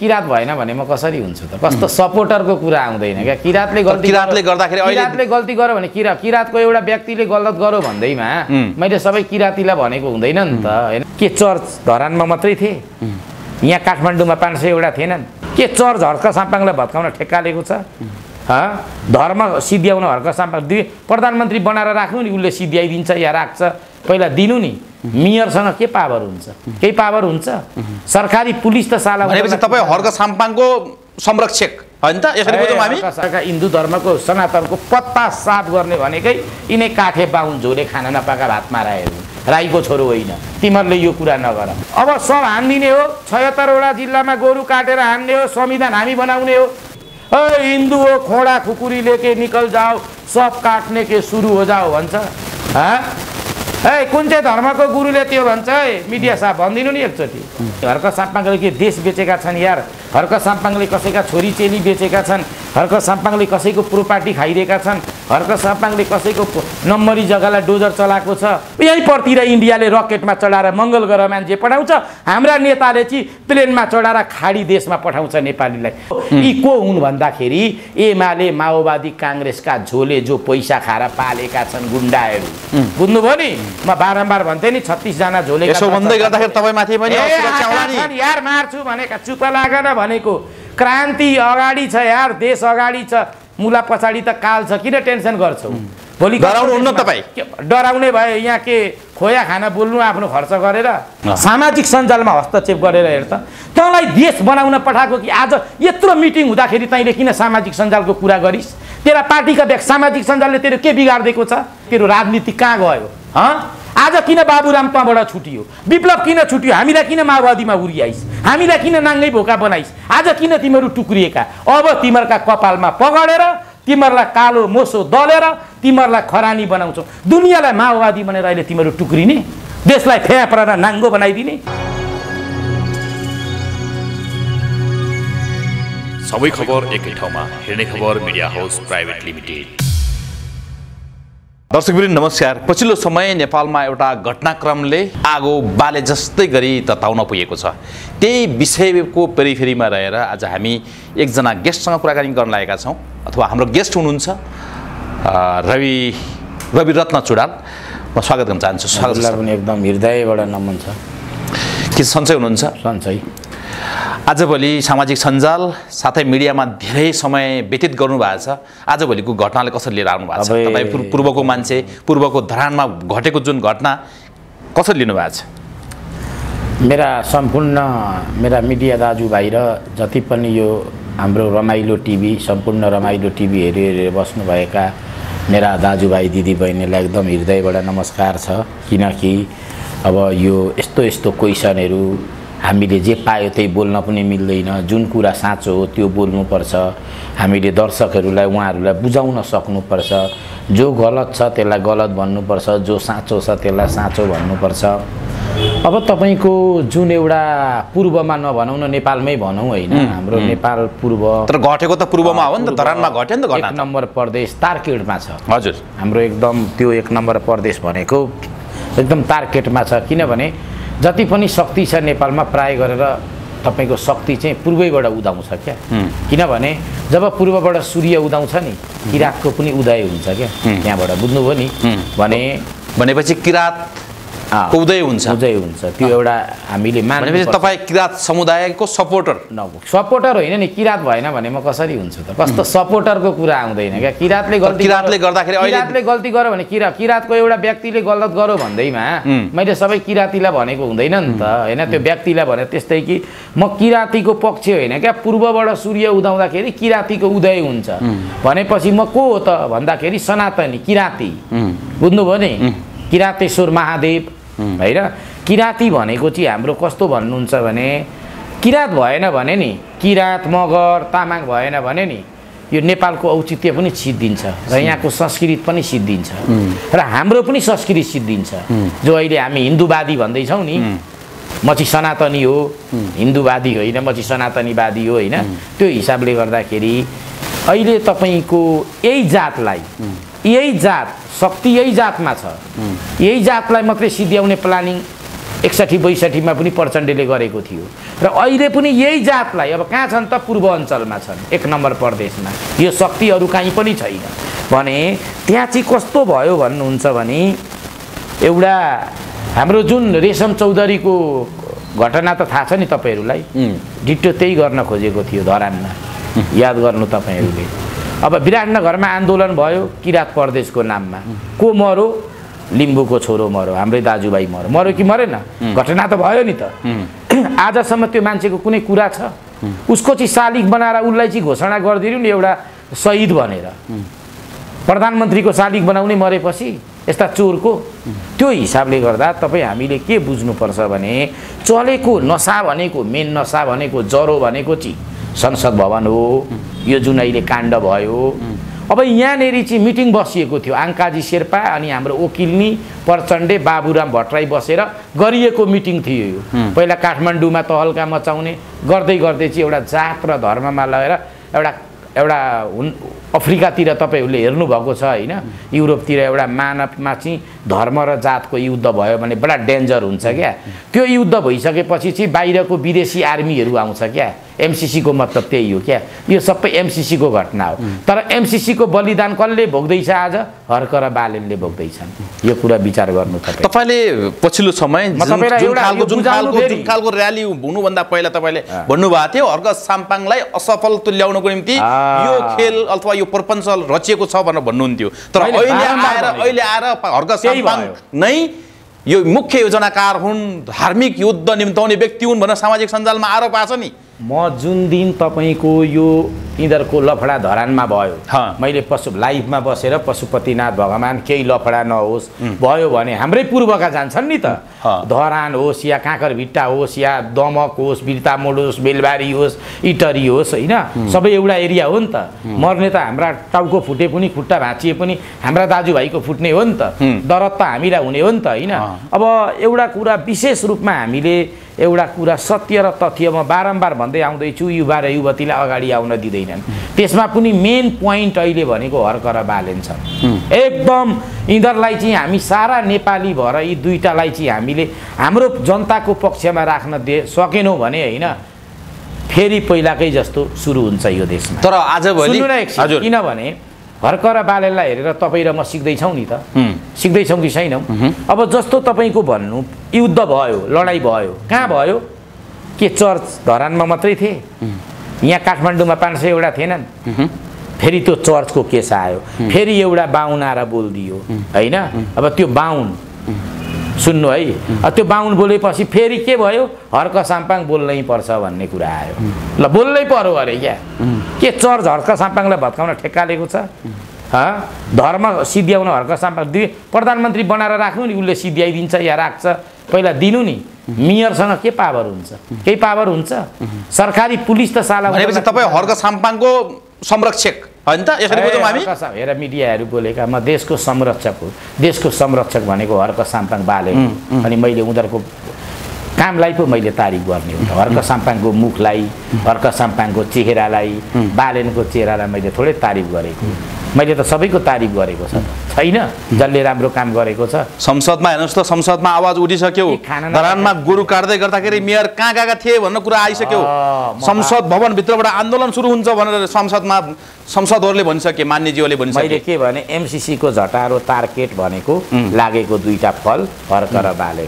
किरात भएन भने म कसरी हुन्छु त? कस्तो सपोर्टरको कुरा आउँदैन के? किरातले गल्ती गर्यो भने किरातको एउटा व्यक्तिले गलत गर्यो भन्दैमा मैले सबै किरातीलाई भनेको हुँदैन नि त, हैन के? चर्च धरानमा मात्रै थिए, यहाँ काठमाडौँमा 500 एउटा थिएनन् के? चर्च हर्क साम्पाङलाई भत्काउन ठेक्कालेको छ, धर्म सिद्ध्याउन हर्क साम्पाङ प्रधानमन्त्री बनाएर राख्नु नि, उसले सिद्ध्याइदिन्छ या राख्छ, पहिला दिनु नि। मेयरसँग के पावर हुन्छ? केही पावर हुन्छ? सरकारी पुलिस त साला भनेपछि तपाई हर्क साम्पाङको संरक्षक हैन त? यसरी बुझौँ हामी हिन्दू धर्मको सनातनको पत्ता साफ गर्ने भनेकै इने काठे बाहुन झोले खान नपाका भातमा राखेको राईको छोरो होइन, तिमीहरूले यो कुरा नगर। अब सब हान्दिने हो, 76 वटा जिल्लामा गोरु काटेर हान्ने हो, संविधान हामी बनाउने हो। ए हिन्दू हो खोडा खुकुरी लेके निकल जाओ, सब काट्ने के सुरु हो जाओ भन्छ। ए कुन चाहिँ धर्मको गुरुले त्यो भन्छ? मिडिया साहब भनिदिनु नि एकचोटि। हर्क साम्पाङले के देश बेचेका छन् यार? हर्क साम्पाङले कसैका छोरी चेली बेचेका छन्, हर्क साम्पाङले कसैको प्रोपर्टी खाइरहेका छन्, हर्क साम्पाङले कसैको नम्बरी जग्गालाई डोजर चलाएको छ। यहीँपरतिर इन्डियाले रकेटमा चढाएर मङ्गल ग्रह मान्छे पठाउँछ, हाम्रा नेताले चाहिँ प्लेनमा चढाएर खाडी देशमा पठाउँछ नेपालीलाई। यी को हुन् भन्दाखेरि एमाले, माओवादी, काङ्ग्रेसका झोले जो पैसा खाएर पालेका छन् गुण्डाहरू, बुझ्नुभयो नि? म बारम्बार भन्थे नि 36 जना झोले यार मार्छु भनेका, चुप लागेन भनेको। क्रान्ति अगाडि छ यार, देश अगाडि छ, मुला पछाडि त काल छ, किन टेन्सन गर्छौ? भोलि डराउनुहुन्न तपाईँ? डराउने भयो यहाँ के खोया खाना बोल्नु आफ्नो खर्च गरेर? सामाजिक सञ्जालमा हस्तक्षेप गरेर हेर त, तँलाई देश बनाउन पठाएको कि? आज यत्रो मिटिङ हुँदाखेरि तैँले किन सामाजिक सञ्जालको कुरा गरिस्? तेरा पार्टीका व्यक्ति सामाजिक सञ्जालले तेरो के बिगार्दिएको छ? तेरो राजनीति कहाँ गयो? आज किन बाबुराम तँबाट छुटियो? विप्लव किन छुटियो? हामीलाई किन माओवादीमा उर्याइस्? हामीलाई किन नाङ्गै भोका बनाइस्? आज किन तिमीहरू टुक्रिएका? अब तिमीहरूका कपालमा पगडेर, तिमीहरूलाई कालो मोसो दलेर तिमीहरूलाई खरानी बनाउँछौ। दुनियाँलाई माओवादी भनेर अहिले तिमीहरू टुक्रिने, देशलाई फ्यापरेर नाङ्गो बनाइदिने। सबै खबर एकै ठाउँमा हेर्ने खबर मिडिया हाउस प्राइभेट लिमिटेड। दर्शकवृन्द नमस्कार। पछिल्लो समय नेपालमा एउटा घटनाक्रमले आगो बाले जस्तै गरी तताउन पुगेको छ। त्यही विषयको पेरिफेरीमा रहेर आज हामी एकजना गेस्टसँग कुराकानी गर्न लागेका छौँ, अथवा हाम्रो गेस्ट हुनुहुन्छ रविरत्न चुडाल। म स्वागत गर्न चाहन्छु। स्वागत पनि एकदम हृदयबाट नमन छ। के सन्चै हुनुहुन्छ? सन्चै। आजभोलि सामाजिक सञ्जाल साथै मिडियामा धेरै समय व्यतीत गर्नुभएको छ, आजभोलिको घटनाले कसरी लिएर आउनु भएको छ? तपाईँ पूर्वको मान्छे, पूर्वको धरानमा घटेको जुन घटना कसरी लिनुभएको छ? मेरा सम्पूर्ण मेरा मिडिया दाजुभाइ र जति पनि यो हाम्रो रमाइलो टिभी, सम्पूर्ण रमाइलो टिभी हेरि हेरेर बस्नुभएका मेरा दाजुभाइ दिदीबहिनीलाई एकदम हृदयबाट नमस्कार छ। किनकि अब यो यस्तो यस्तो क्वेसनहरू हामीले जे पायो त्यही बोल्न पनि मिल्दैन, जुन कुरा साँचो हो त्यो बोल्नुपर्छ। हामीले दर्शकहरूलाई उहाँहरूलाई बुझाउन सक्नुपर्छ, जो गलत छ त्यसलाई गलत भन्नुपर्छ, जो साँचो छ त्यसलाई साँचो भन्नुपर्छ। अब तपाईँको जुन एउटा पूर्वमा नभनौँ न, नेपालमै भनौँ होइन, हाम्रो नेपाल पूर्व तर घटेको त पूर्वमा हो नि त, धरानमा घट्यो नि त। 1 नम्बर प्रदेश तारकेटमा छ। हजुर, हाम्रो एकदम त्यो 1 नम्बर प्रदेश भनेको एकदम तारकेटमा छ। किनभने जति पनि शक्ति छ नेपालमा प्राय गरेर तपाईँको शक्ति चाहिँ पूर्वैबाट उदाउँछ क्या। किनभने जब पूर्वबाट सूर्य उदाउँछ नि, किरातको पनि उदय हुन्छ क्या त्यहाँबाट, बुझ्नुभयो नि? भनेपछि किरात उदय हुन्छ, उदय हुन्छ। त्यो एउटा हामीले मानेपछि तपाईँ किरात समुदायको सपोर्टर सपोर्टर होइन नि? किरात भएन भने म कसरी हुन्छु त? कस्तो सपोर्टरको कुरा आउँदैन क्या। किरातले गर्दाखेरि किरातले गल्ती गर्यो भने किरातको एउटा व्यक्तिले गलत गर्यो भन्दैमा मैले सबै किरातीलाई भनेको हुँदैन नि त, हैन? त्यो व्यक्तिलाई भने त्यस्तै कि म किरातीको पक्ष होइन क्या। पूर्वबाट सूर्य उदाउँदाखेरि किरातीको उदय हुन्छ भनेपछि म को हो त भन्दाखेरि सनातनी किराती, बुझ्नुभयो नि? किरातेश्वर महादेव हैन। किराती भनेको चाहिँ हाम्रो कस्तो भन्नुहुन्छ भने, किरात भएन भने नि, किरात मगर तामाङ भएन भने नि यो नेपालको औचित्य पनि सिद्धिन्छ र यहाँको संस्कृति पनि सिद्धिन्छ र हाम्रो पनि संस्कृति सिद्धिन्छ। जो अहिले हामी हिन्दूवादी भन्दैछौँ नि, म चाहिँ सनातनी हो, हिन्दूवादी होइन, म चाहिँ सनातनीवादी हो होइन। त्यो हिसाबले गर्दाखेरि अहिले तपाईँको यही जातलाई, यही जात शक्ति यही जातमा छ, यही जातलाई मात्रै सिद्ध्याउने प्लानिङ 61-62 पनि परचण्डेले गरेको थियो र अहिले पनि यही जातलाई अब कहाँ छन् त पूर्व अञ्चलमा छन् एक नम्बर प्रदेशमा यो शक्तिहरु कहीं पनि छैन भने त्यहाँ चाहिँ कस्तो भयो भन्नुहुन्छ भने एउटा हाम्रो जुन रेशम चौधरीको घटना त थाहा छ नि तपाईहरुलाई डिटो त्यही गर्न खोजेको थियो धरानमा याद गर्नु तपाईहरुले अब विराटनगरमा आन्दोलन भयो किरात प्रदेशको नाममा को मरो लिम्बुको छोरो मरो हाम्रै दाजुभाइ मरो मरो कि मरेन घटना त भयो नि त आजसम्म त्यो मान्छेको कुनै कुरा छ उसको चाहिँ शालिग बनाएर उलाई चाहिँ घोषणा गर्दिनु नि एउटा शहीद भनेर प्रधानमन्त्रीको शालिग बनाउने मरेपछि यस्ता चोरको त्यो हिसाबले गर्दा तपाई हामीले के बुझ्नु पर्छ भने चलेको नशा भनेको मेन नशा भनेको जरो भनेको चाहिँ संसद भवन हो यो जुन अहिले काण्ड भयो अब यहाँनेरि चाहिँ मिटिङ बसिएको थियो आङ्काजी शेर्पा अनि हाम्रो ओकिल्नी परचण्डे बाबुराम भट्टराई बसेर गरिएको मिटिङ थियो यो पहिला काठमाडौँमा तहल्का मचाउने गर्दै गर्दै चाहिँ एउटा जात र धर्ममा लगेर एउटा अफ्रिकातिर तपाईहरुले हेर्नु भएको छ हैन युरोपतिर एउटा मानवमा चाहिँ धर्म र जातको युद्ध भयो भने बडा डेन्जर हुन्छ क्या त्यो युद्ध भइसकेपछि चाहिँ बाहिरको विदेशी आर्मीहरु आउँछ क्या एमसीसी को मतलब त्यही हो क्या यो सबै एमसीसी को घटना हो तर एमसीसी को बलिदान कसले भोग्दैछ आज हर्क र बालेनले भोग्दैछन् यो कुरा विचार गर्नु तपाईले पछिल्लो समय जुन खालको र्याली हुनु भन्दा पहिला तपाईले भन्नुभएको थियो हर्क साम्पाङलाई असफल तुल्याउनको निम्ति यो खेल अथवा यो प्रपञ्च रचिएको छ भनेर भन्नुहुन्थ्यो तर अहिले आएर हर्क साम्पाङ नै यो मुख्य योजनाकार हुन् धार्मिक युद्ध निम्ताउने व्यक्ति हुन् भनेर सामाजिक सञ्जालमा आरोप आछ नि म जुन दिन तपाईको यो इधरको लफडा धरानमा भयो मैले पशु लाइफमा बसेर पशुपतिनाथ भगवान केही लफडा नहोस् भयो भने हाम्रै पूर्वका जान्छन् नि त धरान होस् या काँकरभिट्टा होस् या दमक होस् बिर्तामोड होस् बेलबारी होस् इटरी होस् हैन सबै एउटा एरिया हो नि त मर्ने त हाम्रा टाउको फुटे पनि खुट्टा भाँचिए पनि हाम्रा दाजुभाइको फुट्ने हो नि त दरद त हामीलाई हुने हो नि त हैन अब एउटा कुरा विशेष रूपमा हामीले एउटा कुरा सत्य र तथ्यमा बारम्बार भन्दै आउँदै छु युवा र युवतीलाई अगाडि आउन दिदैनन् त्यसमा पनि मेन प्वाइन्ट अहिले भनेको हर्क र बालेन छ एकदम इन्धरलाई चाहिँ हामी सारा नेपाली भएर यी दुईटालाई चाहिँ हामीले हाम्रो जनताको पक्षमा राख्न सकेनौ भने हैन फेरि पहिलाकै जस्तो सुरु हुन्छ यो देशमा तर आजभोलि हजुर किनभने हर्क र बालेनलाई हेरेर तपाई र म सिक्दै छौ नि त सिक्दै छौ कि छैनौ अब जस्तो तपाईको भन्नु युद्ध भयो लडाई भयो कहाँ भयो के चर्च धरानमा मात्रै थिए यहाँ काठमाडौँमा 500 एउटा थिएनन् फेरि त्यो चर्चको केस आयो फेरि एउटा बाहुन आएर बोलिदियो हैन अब त्यो बाहुन सुन्नु है त्यो बाहुन बोलेपछि फेरि के भयो हर्क साम्पाङ बोल्नै पर्छ भन्ने कुरा आयो ल बोल्नै पर्यो अरे क्या के चर्च हर्क साम्पाङलाई भत्काउन ठेक्कालेको छ धर्म सिद्ध्याउन हर्क साम्पाङ प्रधानमन्त्री बनाएर राख्नु नि उले सिद्ध्याइदिन्छ या राख्छ पहिला दिनु नि मेयरसँग के पावर हुन्छ केही पावर हुन्छ सरकारी पुलिस त साला भनेपछि तपाई हर्क साम्पाङको संरक्षक हैन त यसरी बुझौं हामी हेर मिडियाहरु बोलेका म देशको संरक्षक भनेको हर्क साम्पाङ बाले अनि मैले उनीहरुको कामलाई पो मैले तारिफ गर्ने हो हर्क साम्पाङको मुखलाई हर्क साम्पाङको चेहरालाई बालेनको चेहरालाई मैले थोरै तारिफ गरेको मैले त सबैको तारिफ गरेको छैन जसले राम्रो काम गरेको छ संसदमा हेर्नुस् त संसदमा आवाज उठिसक्यो धरानमा गुरु काट्दै गर्दाखेरि मेयर कहाँ गएका थिए भन्ने कुरा आइसक्यो संसद भवन भित्रबाट आन्दोलन सुरु हुन्छ भनेर संसदमा सांसदहरुले भनिसके मान्यज्यूले भनिसके मैले के भने एमसीसी को झटारो टार्गेट भनेको लागेको दुईटा फल हर्क र बाले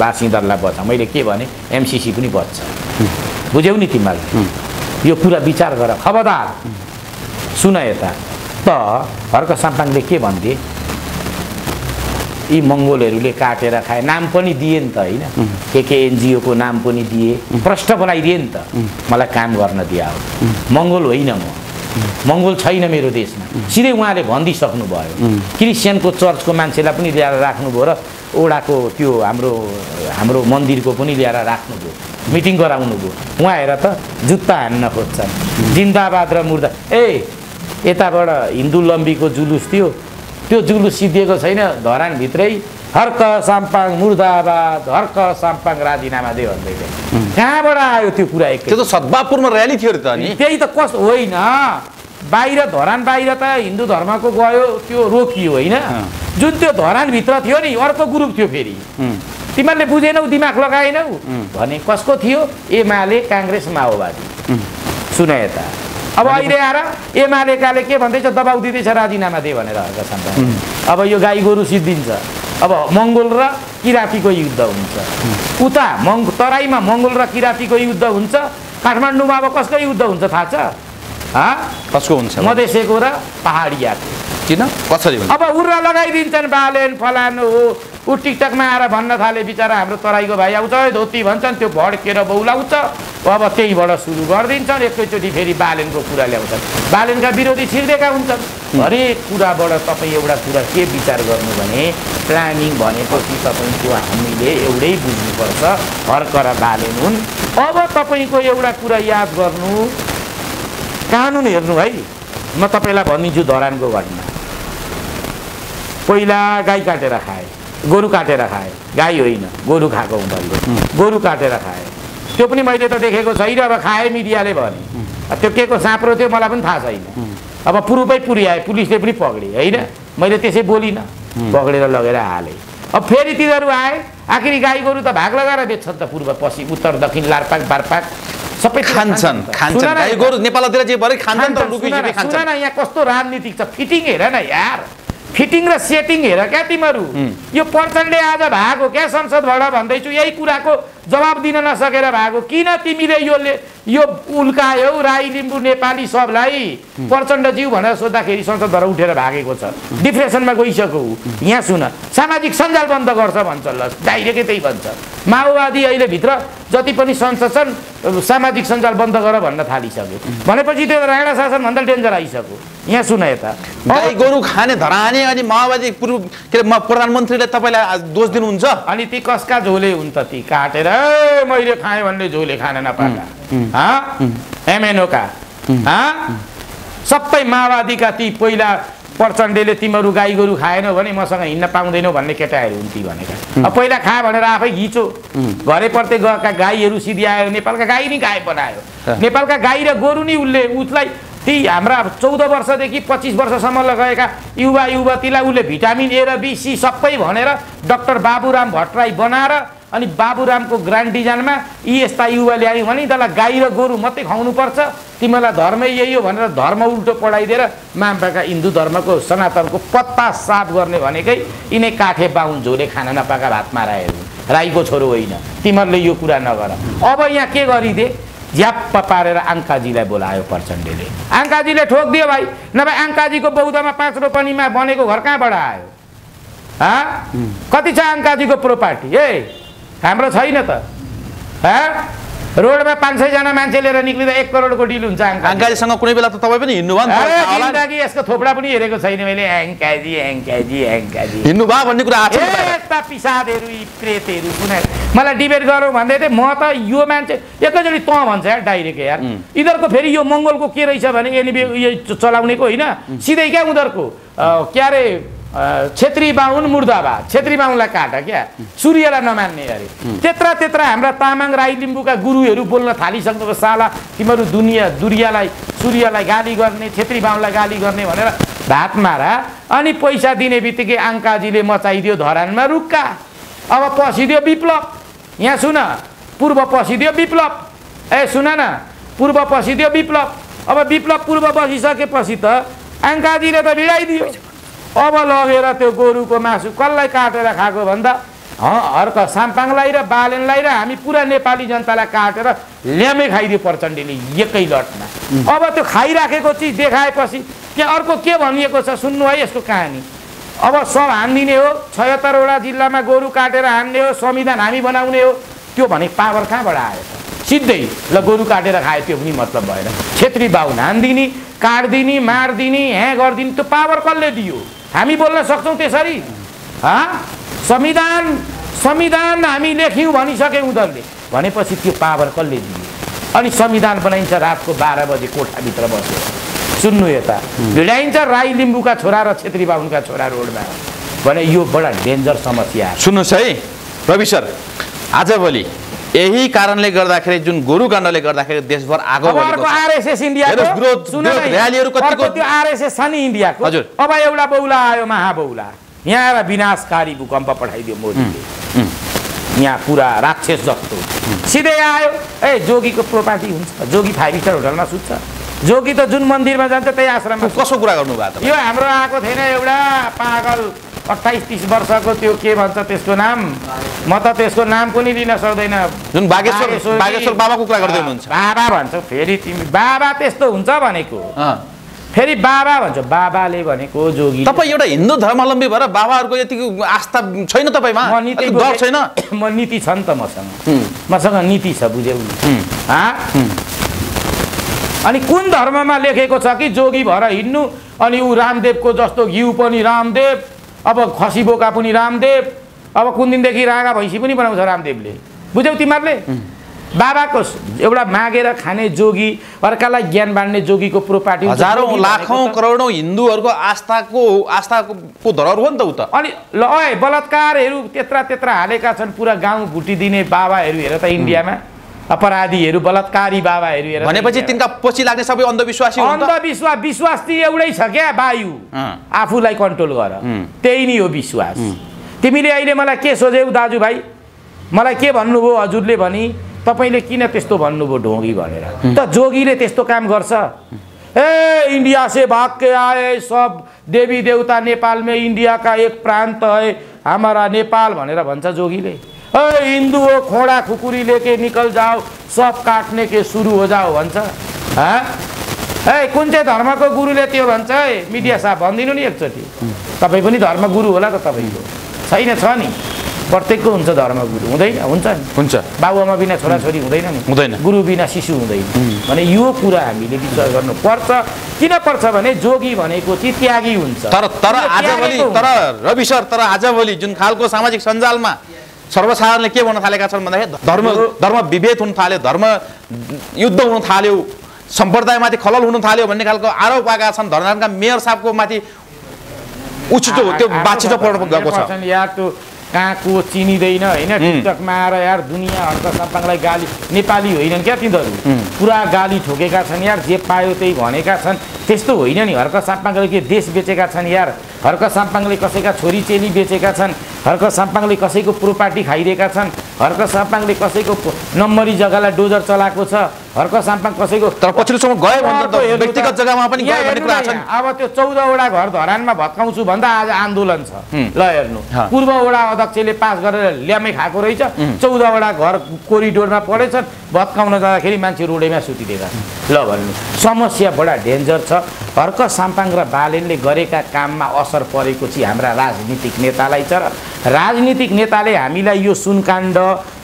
बासिन्दरलाई बच्छ मैले के भने एमसीसी पनि बच्छ बुझ्यौ नि तिमीले यो कुरा विचार गर खबरदार सुन यता त हर्क साम्पाङले के भन्थे यी मंगोलहरुले काटेर खाए नाम पनि दिए नि त हैन के एनजीओ को नाम पनि दिए प्रश्न बनाइदिए नि त मलाई काम गर्न दिया मंगोल होइन म मंगोल छैन मेरो देशमा सिधै उहाँले भन्दि सक्नु भयो क्रिश्चियनको चर्चको मान्छेलाई पनि ल्याएर राख्नुभयो र ओडाको त्यो हाम्रो हाम्रो मन्दिरको पनि ल्याएर राख्नुभयो मिटिङ गराउनुभयो उहाँ हेर त जुत्ता हान्न खोज्छन् जिन्दाबाद र मुर्दा ए यताबाट हिन्दू लम्बीको जुलुस थियो त्यो जुलुस सिद्धिएको छैन धरान भित्रै हर्क साम्पाङ मुर्दाबाद हर्क साम्पाङ राजीनामा दे भन्दै थियो कहाँबाट आयो त्यो कुरा एक त्यो त सद्भावपुरमा र्याली थियो त नि त्यही त कस्तो होइन बाहिर धरान बाहिर त हिन्दू धर्मको गयो त्यो रोकियो हैन जुन त्यो धरान भित्र थियो नि अर्को ग्रुप थियो फेरि तिमीहरूले बुझेनौ दिमाग लगाएनौ भने कसको थियो? एमाले, कांग्रेस, माओवादी। सुन यता अब अहिले आएर एमालेकाले के भन्दैछ? दबाउ दिदैछ राजीनामा दे भनेर हरका छन्। अब यो गाई गोरु सिद्धिन्छ। अब मंगोल र किरातीको युद्ध हुन्छ। उता तराईमा मंगोल र किरातीको युद्ध हुन्छ। काठमाडौँमा अब कसको युद्ध हुन्छ थाहा छ? कसको हुन्छ? मधेसको र पहाडियाको। किन कसरी हुन्छ? अब उर्रा लगाइदिन्छन् बालेन फलानो हो। ऊ टिकटकमा आएर भन्न थाले बिचरा हाम्रो तराईको भाइ आउँछ धोती भन्छन्, त्यो भड्केर बौलाउँछ। अब त्यहीबाट सुरु गरिदिन्छन्। एकैचोटि फेरि बालेनको कुरा ल्याउँछन्। बालेनका विरोधी छिर्देका हुन्छन्। हरेक कुराबाट तपाईँ एउटा कुरा के विचार गर्नु भने प्लानिङ भनेपछि तपाईँको हामीले एउटै बुझ्नुपर्छ। हरकर बालेन हुन्। अब तपाईँको एउटा कुरा याद गर्नु, कानुन हेर्नु है। म तपाईँलाई भनिदिन्छु धरानको घटना। पहिला गाई काटेर खाए, गोरु काटेर खाए। गाई होइन, गोरु खाएको हुँदैन, गोरु काटेर खाए। त्यो पनि मैले त देखेको छैन। अब खाए मिडियाले भने त्यो के को साँप्रो थियो मलाई पनि थाहा छैन। अब पुरुपै पुर्याए, पुलिसले पनि पक्रे होइन। मैले त्यसै बोलिनँ, पक्रेर लगेर हालेँ। अब फेरि तिनीहरू आए। आखिरी गाई गोरु त भाग लगाएर बेच्छन् त। पूर्व पश्चिम उत्तर दक्षिण लारपाक बारपाक सबै खान्छन्। गाई गोरु नेपालतिर जे भरे खान्छन् त लुकिसके खान्छन्। सुन न यहाँ कस्तो राजनीतिक छ। फिटिङ हेर न यार, फिटिङ र सेटिङ हेर क्या तिमीहरू। यो प्रचण्डले आज भागो क्या संसदबाट भन्दैछु। यही कुराको जवाब दिन नसकेर भागो। किन तिमीले यो उल्कायौ राई लिम्बू नेपाली सबलाई प्रचण्डज्यू भनेर सोद्धाखेरि संसदबाट उठेर भागेको छ। डिप्रेसनमा गइसक्यो। यहाँ सुन, सामाजिक सञ्जाल बन्द गर्छ भन्छ ल, डाइरेक्टै त्यही भन्छ। माओवादी अहिले भित्र जति पनि संसद छन् सामाजिक सञ्जाल बन्द गर भन्न थालिसक्यो। भनेपछि त्यो राणा शासनभन्दा डेन्जर आइसक्यो। यहाँ सुन यता गाई गोरु खाने धराने अनि माओवादी पूर्व के प्रधानमन्त्रीले तपाईँलाई दोष दिनुहुन्छ। अनि ती कसका झोले हुन् त? ती काटेर मैले खाएँ भन्ने झोले खान नपाएका एमएनओ का सबै माओवादीका ती पहिला प्रचण्डले तिमीहरू गाई गोरु खाएनौ भने मसँग हिँड्न पाउँदैनौ भन्ने केटाहरू हुन् ती भनेका। अब पहिला खा भनेर आफै घिचो। घरै पर्दै गएका गाईहरू सिध्यायो। नेपालका गाई नि गाई बनायो। नेपालका गाई र गोरु नि उसले उसलाई ती हाम्रा 14 वर्षदेखि 25 वर्षसम्म गएका युवातीलाई उसले भिटामिन ए र बी सी सबै भनेर डाक्टर बाबुराम भट्टराई बनाएर अनि बाबुरामको ग्रान्ड डिजाइनमा यी यस्ता युवा ल्यायो भने त्यसलाई गाई र गोरु मात्रै खुवाउनुपर्छ, तिमीलाई धर्मै यही हो भनेर धर्म उल्टो पढाइदिएर माम्पाका हिन्दू धर्मको सनातनको पत्ता साफ गर्ने भनेकै यिनै काठे बाहुन झोले खाना नपाएका भातमा राईको छोरो होइन। तिमीहरूले यो कुरा नगर। अब यहाँ के गरिदिए? झ्याप्प पारेर आङ्काजीलाई बोलायो प्रचण्डले। आङ्काजीले ठोक दियो भाइ, नभए आङ्काजीको बौद्धमा 5 रोपनीमा बनेको घर कहाँबाट आयो? कति छ आङ्काजीको प्रोपर्टी? ए हाम्रो छैन त। रोडमा 500 जना मान्छे लिएर निक्लिँदा 1 करोडको डिल हुन्छ। आङ्काजीसँग कुनै बेला त तपाईँ पनि हिँड्नु भयो। यसको थोपडा पनि हेरेको छैन मैले। आङ्काजी आङ्काजी आङ्काजी हिँड्नु भयो भन्ने कुरा आएको छ। यस्ता पिसादहरू यी प्रेतहरू कुनै मलाई डिबेट गरौँ भन्दै थिएँ। म त यो मान्छे एकैचोटि तँ भन्छ यार, डाइरेक्ट यार। यिनीहरूको फेरि यो मङ्गोलको के रहेछ भने एनबी चलाउनेको होइन, सिधै क्या उनीहरूको क्या अरे क्षेत्री बाहुन मुर्दाबाद। क्षेत्री बाहुनलाई काट क्या, सूर्यलाई नमान्ने। अरे त्यत्रा त्यत्रा हाम्रा तामाङ राई लिम्बूका गुरुहरू बोल्न थालिसक्नुको साला तिमीहरू दुनियाँ दुरियालाई सूर्यलाई गाली गर्ने, क्षेत्री बाहुनलाई गाली गर्ने भनेर भात मारा। अनि पैसा दिने बित्तिकै आङ्काजीले मचाइदियो धरानमा रुक्का। अब पसिदियो विप्लव। यहाँ सुन, पूर्व पसिदियो विप्लव। ए सुन न, पूर्व पसिदियो विप्लव। अब विप्लव पूर्व बसिसकेपछि त आङ्काजीले त भिडाइदियो। अब लगेर त्यो गोरुको मासु कसलाई काटेर खाएको भन्दा हर्क साम्पाङलाई र बालेनलाई र हामी पुरा नेपाली जनतालाई काटेर ल्यामै खाइदियो प्रचण्डले एकै लटमा। अब त्यो खाइराखेको चिज देखाएपछि त्यहाँ अर्को के भनिएको छ सुन्नु है यसको कहानी। अब सब हानिदिने हो, 76वटा जिल्लामा गोरु काटेर हान्ने हो, संविधान हामी बनाउने हो। त्यो भने पावर कहाँबाट आयो? सिधै ल गोरु काटेर खायो त्यो पनि मतलब भएन। क्षेत्री बाहुन हानिदिने, काटिदिने, मारिदिने, ह्याँ गरिदिने, त्यो पावर कसले दियो? हामी बोल्न सक्छौँ त्यसरी? संविधान संविधान हामी लेख्यौँ भनिसक्यौँ उनीहरूले भनेपछि त्यो पावर कसले दियो? अनि संविधान बनाइन्छ रातको 12 बजे कोठाभित्र बसेर। सुन्नु यता भिडाइन्छ राई लिम्बूका छोरा र क्षेत्री बाहुनका छोरा रोडमा भने यो बडा डेन्जर समस्या। सुन्नुहोस् है रवि सर, आजभोलि यही कारणले गर्दाखेरि जुन गोरु काण्डले गर्दाखेरि देशभर आगो बढेको छ। आरएसएस इन्डियाको र्यालीहरु कतिको त्यो आरएसएस छ नि इन्डियाको। हजुर अब एउटा बौला आयो महाबौला, यहाँ आएर विनाशकारी भूकम्प पठाइदियो मोदीले। यहाँ पूरा राक्षस जस्तो सिधै आयो। ए जोगीको प्रॉपर्टी हुन्छ, जोगी 5 स्टार होटलमा सुत्छ, जोगी त जुन मन्दिरमा जान्छ त्यही आश्रममा। कसो कुरा गर्नु भएको त? यो हाम्रो आएको थिएन एउटा पागल 28-30 वर्षको, त्यो के भन्छ त्यसको नाम, म त त्यसको नाम पनि लिन सक्दैन, जुन बागेश्वर बाबाको कुरा गर्दै हुनुहुन्छ। बाबा भन्छ फेरि तिमी, बाबा त्यस्तो हुन्छ भनेको, फेरि बाबा भन्छ, बाबाले भनेको जोगी। तपाईँ एउटा हिन्दू धर्मावलम्बी भएर बाबाहरुको यतिको आस्था छैन तपाईँमा? डर छैन? म नीति छ नि त मसँग नीति छ, बुझ्यौ? अनि कुन धर्ममा लेखेको छ कि जोगी भएर हिँड्नु? अनि उ रामदेवको जस्तो घिउ पनि रामदेव, अब खसी बोका पनि रामदेव, अब कुन दिनदेखि रागा भैँसी पनि बनाउँछ रामदेवले, बुझ्यौ तिमीहरूले? बाबाको एउटा मागेर खाने जोगी, अर्कालाई ज्ञान बाँड्ने जोगीको प्रोपर्टी हजारौं लाखौं करोडौं हिन्दूहरुको आस्थाको धरोहर हो नि त उ त। अनि ल ओए बलात्कारहरु त्यत्रा त्यत्रा हालेका छन्, पुरा गाउँ भुटिदिने बाबाहरु हेर त इन्डियामा, अपराधीहरु बलात्कारी बाबाहरु हेर। भनेपछि तिनका पछि लाग्ने सबै अन्धविश्वासी हुन् त? विश्वास त एउटै छ क्या, वायु, आफूलाई कन्ट्रोल गर, त्यही नै हो विश्वास। तिमीले अहिले मलाई के सोझ्यौ दाजुभाइ? मलाई के भन्नुभयो हजुरले भनी, तपाईले किन त्यस्तो भन्नुभयो ढोंगी भनेर? त जोगीले त्यस्तो काम गर्छ। ए इन्डिया से भाग के आए सब देवी देवता नेपाल में, इन्डिया का एक प्रांत है हमारा नेपाल भनेर भन्छ जोगीले। ए हिन्दू हो, खोडा खुकुरी लेके निकल जाओ, सब काटने के सुरु हो जाओ भन्छ। ए कुन चाहिँ धर्मको गुरुले त्यो भन्छ? ए मिडिया साहब भन्दिनु नि एकचोटी, तपाई पनि धर्म गुरु होला त तपाईको? छैन, छ नि, प्रत्येकको हुन्छ धर्म गुरु, हुँदैन? हुन्छ। बाबुआमा बिना छोराछोरी हुँदैन नि, गुरु बिना शिशु हुँदैन। भने यो कुरा हामीले विचार गर्नुपर्छ। किन पर्छ भने जोगी भनेको चाहिँ त्यागी हुन्छ। तर आजभोलि जुन खालको सामाजिक सञ्जालमा सर्वसाधारणले के भन्न थालेका छन् भन्दाखेरि धर्म विभेद हुन थाल्यो, धर्म युद्ध हुन थाल्यो, सम्प्रदायमाथि खलल हुन थाल्यो भन्ने खालको आरोप आएका छन्। धर्मका मेयर साहबको माथि उचितो त्यो बाछिटो पर्न गएको छ। कहाँ को चिनिँदैन हैन, टिकटकमा आएर यार दुनिया हरका सबैलाई गाली, नेपाली होइनन् क्या तिनीहरू, पुरा गाली ठोकेका छन् यार, जे पायो त्यही भनेका छन्। त्यस्तो होइन नि, हरका सापाङले के देश बेचेका छन् यार, हरका सापाङले कसैका छोरी चेली बेचेका छन्, हरका सापाङले कसैको प्रोपर्टी खाइरहेका छन्, हरका सापाङले कसैको नम्बरी जग्गालाई डोजर चलाएको छ, हरका सापाङ कसैको तर पछिल्लोसम्म गयो भन्दा व्यक्तिगत जग्गामा पनि गयो भन्ने कुरा छ। अब त्यो 14 वटा घर धरानमा भत्काउँछु भन्दा आज आन्दोलन छ। ल हेर्नु, पूर्व वडा अध्यक्षले पास गरेर ल्यामै खाएको रहेछ, 14 वटा घर कोरिडोरमा परेछ, भत्काउन जाँदाखेरि मान्छे रोडेमा सुतिदेका। ल भन्नु, समस्या बडा डेन्जर छ। हरका सापाङ र बालेनले गरेका काममा असर परेको चाहिँ हाम्रा राजनीतिक नेतालाई छ। राजनीतिक नेताले हामीलाई यो सुनकाण्ड,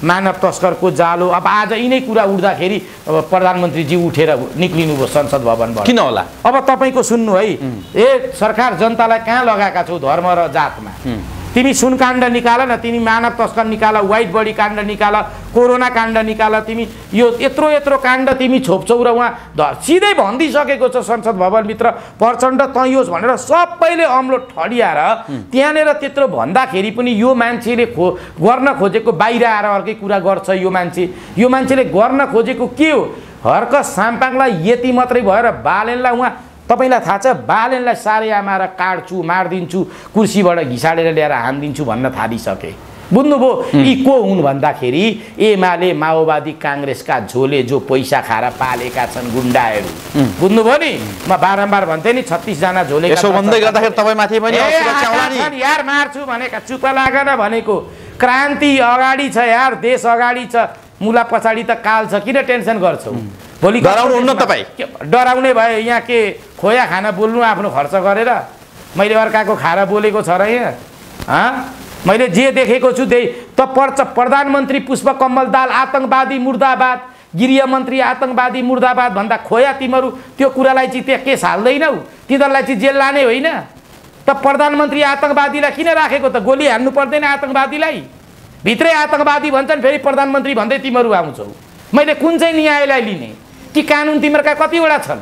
मानव तस्करको जालो, अब आज यिनै कुरा उठ्दाखेरि प्रधानमन्त्रीजी उठेर निक्लिनुभयो संसद भवनबाट, किन होला? अब तपाईँको सुन्नु है, ए सरकार जनतालाई कहाँ लगाएका छौ धर्म र जातमा? तिमी सुनकाण्ड निकाल न, तिमी मानव तस्कर निकाल, वाइट बडी काण्ड निकाल, कोरोना काण्ड निकाल, तिमी यो यत्रो यत्रो काण्ड तिमी छोप्छौ र उहाँ सिधै भनिदिइसकेको छ संसद भवनभित्र, प्रचण्ड तयोस् भनेर सबैले अम्लो ठडिएर त्यहाँनिर त्यत्रो भन्दाखेरि पनि यो मान्छेले गर्न खोजेको बाहिर आएर अर्कै कुरा गर्छ। यो मान्छेले गर्न खोजेको के हो? हर्क साम्पाङलाई यति मात्रै भएर बालेनलाई, उहाँ तपाईलाई थाहा छ, बालेनलाई सारे आमाएर काट्छु, मारिदिन्छु, कुर्सीबाट घिसाडेर ल्याएर हानिदिन्छु भन्न थालिसके। बुझ्नुभयो यी को हुन् भन्दाखेरि एमाले, माओवादी, काङ्ग्रेसका झोले जो पैसा खाएर पालेका छन् गुण्डाहरू। बुझ्नुभयो नि, म बारम्बार भन्थे नि 36 जना झोले यार मार्छु भनेका, चुप लागेन भनेको। क्रान्ति अगाडि छ यार, देश अगाडि छ, मुला पछाडि त काल छ, किन टेन्सन गर्छौ? भोलि डराउनुहुन्न तपाईँ? डराउने भयो यहाँ के खोया खाना बोल्नु आफ्नो खर्च गरेर? मैले अर्काको खाएर बोलेको छ र यहाँ? मैले जे देखेको छु त्यही त पर्छ। प्रधानमन्त्री पुष्पकमल दाहाल आतङ्कवादी मुर्दाबाद, गृहमन्त्री आतङ्कवादी मुर्दाबाद भन्दा खोया तिमीहरू त्यो कुरालाई चाहिँ त्यहाँ केस हाल्दैनौ, तिनीहरूलाई चाहिँ जेल लाने होइन त? प्रधानमन्त्री आतङ्कवादीलाई किन राखेको त? गोली हान्नु पर्दैन आतङ्कवादीलाई? भित्रै आतङ्कवादी भन्छन् फेरि प्रधानमन्त्री भन्दै तिमीहरू आउँछौ। मैले कुन चाहिँ न्यायलाई लिने? कि कानुन तिमीहरूका कतिवटा छन्?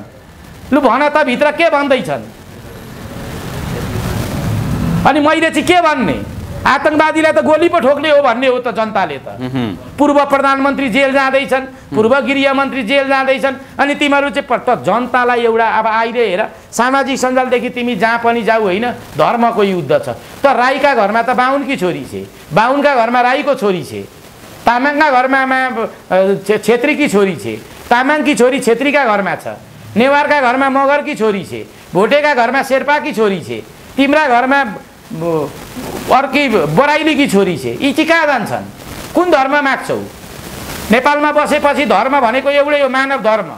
लु भन त भित्र के भन्दैछन्? अनि मैले चाहिँ के भन्ने? आतङ्कवादीलाई त गोली पो ठोक्ने हो भन्ने हो त जनताले त। पूर्व प्रधानमन्त्री जेल जाँदैछन्, पूर्व गृहमन्त्री जेल जाँदैछन्, अनि तिमीहरू चाहिँ जनतालाई एउटा अब आइले हेर सामाजिक सञ्जालदेखि तिमी जहाँ पनि जाऊ होइन धर्मको युद्ध छ। त राईका घरमा त बाहुनकी छोरी छे, बाहुनका घरमा राईको छोरी छे, तामाङ का घरमा आमा छेत्री की छोरी छे, तामाङ की छोरी छेत्री का घरमा छ, नेवार का घरमा मगर की छोरी छे, भोटे का घरमा शेर्पा की छोरी छे, तिम्रा घरमा अर्की बराइली की छोरी छे। यी चाहिँ कहाँ जान्छन्? कुन धर्म माग्छौ? नेपालमा बसेपछि धर्म भनेको एउटै हो, मानव धर्म।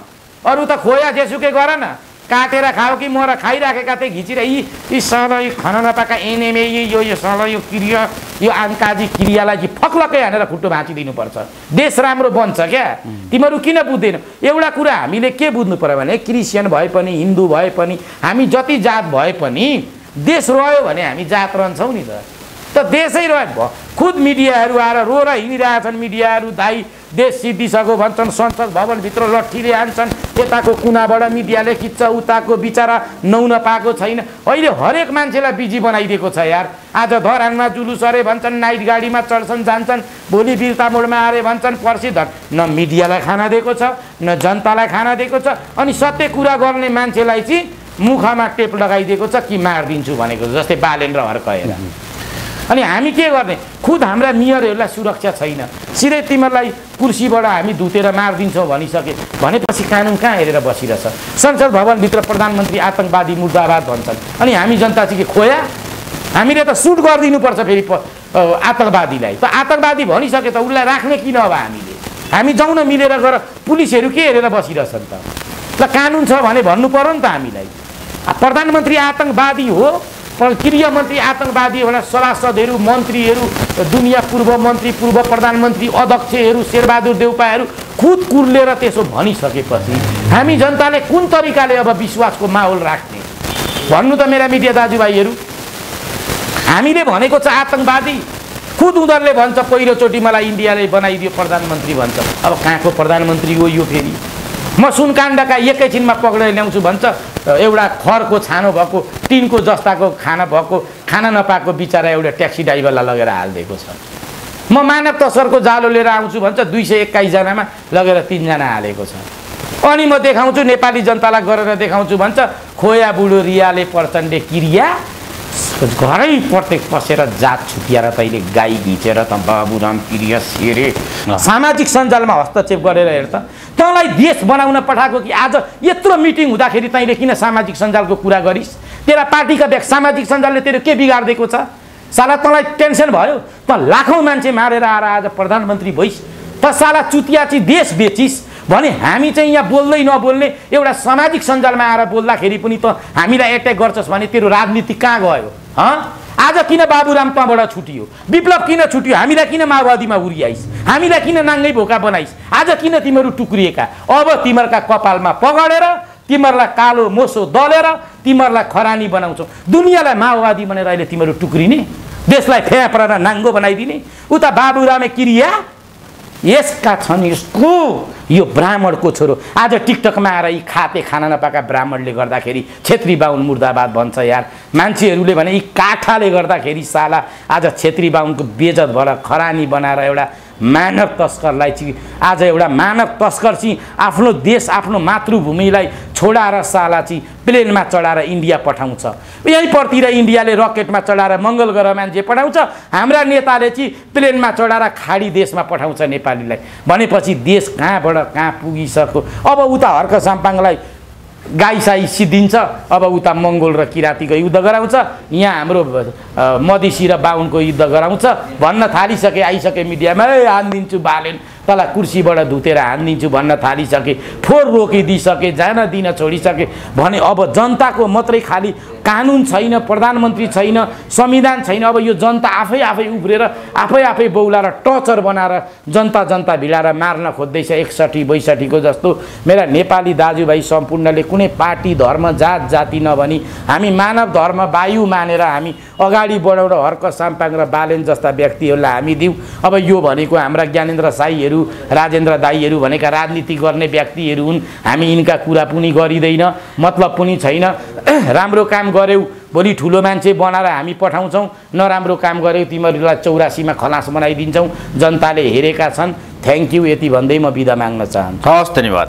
अरु त खोया जेसुकै गर न, काटेर खाऊ कि मोरा खाइराखेका त्यही घिचिरा यी सर यो खननपाका एनएमए यो सर यो क्रिया यो आङ्काजी क्रियालाई चाहिँ फक्लकै हानेर खुट्टो भाँचिदिनुपर्छ, देश राम्रो बन्छ क्या। तिमीहरू किन बुझ्दैनौ? एउटा कुरा हामीले के बुझ्नु पर्यो भने क्रिस्चियन भए पनि, हिन्दू भए पनि, हामी जति जात भए पनि देश रह्यो भने हामी जात रहन्छौँ नि त देशै रह्यो। खुद मिडियाहरू आएर रोएर हिँडिरहेछन्, मिडियाहरू दाइ देश सिद्धिसक्यो भन्छन्, संसद भवनभित्र लट्ठीले हान्छन्, यताको कुनाबाट मिडियाले खिच्छ, उताको बिचरा नहुन पाएको छैन। अहिले हरेक मान्छेलाई बिजी बनाइदिएको छ यार। आज धरानमा जुलुस अरे भन्छन्, नाइट गाडीमा चढ्छन् जान्छन्, भोलि बिर्ता मोडमा आरे भन्छन्, पर्सि न मिडियालाई खाना दिएको छ न जनतालाई खाना दिएको छ। अनि सत्य कुरा गर्ने मान्छेलाई चाहिँ मुखमा टेप लगाइदिएको छ कि मारिदिन्छु भनेको जस्तै बालेन्द्र हर्कएर। अनि हामी के गर्ने? खुद हाम्रा मेयरहरूलाई सुरक्षा छैन, सिधै तिमीहरूलाई कुर्सीबाट हामी धुतेर मारिदिन्छौँ भनिसके भनेपछि कानुन कहाँ हेरेर बसिरहेछ? संसद भवनभित्र प्रधानमन्त्री आतङ्कवादी मुर्दाबाद भन्छन्, अनि हामी जनता चाहिँ के खोया? हामीले त सुट गरिदिनुपर्छ फेरि आतङ्कवादीलाई, त आतङ्कवादी भनिसके त उसलाई राख्ने किन? अब हामी जाउँ न मिलेर गएर, पुलिसहरू के हेरेर बसिरहेछन् त? ल कानुन छ भने भन्नु पर्यो नि त हामीलाई। प्रधानमन्त्री आतङ्कवादी हो, गृह मन्त्री आतङ्कवादी होला, सभासदहरू, मन्त्रीहरू, दुनियाँ पूर्व मन्त्री, पूर्व प्रधानमन्त्री, अध्यक्षहरू, शेरबहादुर देउपाहरू खुद कुर्लेर त्यसो भनिसकेपछि हामी जनताले कुन तरिकाले अब विश्वासको माहौल राख्ने भन्नु त मेरा मिडिया दाजुभाइहरू। हामीले भनेको छ आतङ्कवादी, खुद उनीहरूले भन्छ पहिलोचोटि मलाई इन्डियाले बनाइदियो प्रधानमन्त्री भन्छ। अब कहाँको प्रधानमन्त्री हो यो? फेरि म सुनकाण्डका एकैछिनमा पक्रेर ल्याउँछु भन्छ, एउटा खरको छानो भएको टिनको जस्ताको खाना भएको खाना नपाएको बिचरा एउटा ट्याक्सी ड्राइभरलाई लगेर हालिदिएको छ। म मानव तस्करको जालो लिएर आउँछु भन्छ, 221 जनामा लगेर 3 जना हालेको छ। अनि म देखाउँछु, नेपाली जनतालाई गरेर देखाउँछु भन्छ, खोया बुढो रियाले प्रचण्डे क्रिया घरै प्रत्येक पसेर जात छुट्याएर तैँले गाई घिचेर त बाबुराम क्रिया सेरे सामाजिक सञ्जालमा हस्तक्षेप गरेर हेर त, तँलाई देश बनाउन पठाएको कि आज यत्रो मिटिङ हुँदाखेरि तैँले किन सामाजिक सञ्जालको कुरा गरिस्? तेरा पार्टीका व्यक्ति सामाजिक सञ्जालले तेरो के बिगारिदिएको छ? साला तँलाई टेन्सन भयो, तँ लाखौँ मान्छे मारेर आएर आज प्रधानमन्त्री भइस्, त साला चुतियाची देश बेचिस् भने हामी चाहिँ यहाँ बोल्दै नबोल्ने, एउटा सामाजिक सञ्जालमा आएर बोल्दाखेरि पनि त हामीलाई एट्याक गर्छस् भने तेरो राजनीति कहाँ गयो? आज किन बाबुराम तँबाट छुटियो? विप्लव किन छुटियो? हामीलाई किन माओवादीमा उर्याइस्? हामीलाई किन नाङ्गै भोका बनाइस्? आज किन तिमीहरू टुक्रिएका? अब तिमीहरूका कपालमा पगडेर, तिमीहरूलाई कालो मोसो दलेर तिमीहरूलाई खरानी बनाउँछौ। दुनियाँलाई माओवादी भनेर अहिले तिमीहरू टुक्रिने, देशलाई फ्याप्रेर नाङ्गो बनाइदिने, उता बाबुरामे क्रिया यसका छन्, यसको यो ब्राह्मणको छोरो। आज टिकटकमा आएर यी खाते खाना नपाएका ब्राह्मणले गर्दाखेरि छेत्री बाहुन मुर्दाबाद भन्छ यार, मान्छेहरूले भने यी काठाले गर्दाखेरि साला आज छेत्री बाहुनको बेजत भएर खरानी बनाएर एउटा मानव तस्करलाई चाहिँ आज एउटा मानव तस्कर चाहिँ आफ्नो देश, आफ्नो मातृभूमिलाई छोडाएर साला चाहिँ प्लेनमा चढाएर इन्डिया पठाउँछ। यहीँपट्टि र इन्डियाले रकेटमा चढाएर मङ्गल ग्रह मान्छे पठाउँछ, हाम्रा नेताले चाहिँ प्लेनमा चढाएर खाडी देशमा पठाउँछ नेपालीलाई। भनेपछि देश कहाँबाट कहाँ पुगिसक्यो? अब उता हर्क साम्पाङलाई गाईसाई सिद्धिन्छ, अब उता मङ्गोल र किराँतीको युद्ध गराउँछ, यहाँ हाम्रो मधेसी र बाहुनको युद्ध गराउँछ भन्न थालिसके। आइसके मिडियामा हानिदिन्छु बालेन, तल कुर्सीबाट धुतेर हानिदिन्छु भन्न थालिसके, फोहोर रोकिदिइसके, जान दिन छोडिसके भने अब जनताको मात्रै खाली कानुन छैन, प्रधानमन्त्री छैन, संविधान छैन। अब यो जनता आफै आफै उब्रेर आफै आफै बौलाएर टर्चर बनाएर जनता भिडाएर मार्न खोज्दैछ 61-62को जस्तो। मेरा नेपाली दाजुभाइ सम्पूर्णले कुनै पार्टी, धर्म, जात जाति नभनी हामी मानव धर्म वायु मानेर हामी अगाडि बढाउन हर्क साम्पाङ र बालेन जस्ता व्यक्तिहरूलाई हामी दिउँ। अब यो भनेको हाम्रा ज्ञानेन्द्र साईहरू, राजेन्द्र दाईहरू भनेका राजनीति गर्ने व्यक्तिहरू हुन्, हामी यिनका कुरा पनि गरिँदैन, मतलब पनि छैन। राम्रो काम गर्यौ भोलि ठुलो मान्छे बनाएर हामी पठाउँछौँ, नराम्रो काम गर्यौ तिमीहरूलाई 84मा खलास बनाइदिन्छौँ, जनताले हेरेका छन्। थ्याङ्क यू, यति भन्दै म बिदा माग्न चाहन्छु। हस्, धन्यवाद।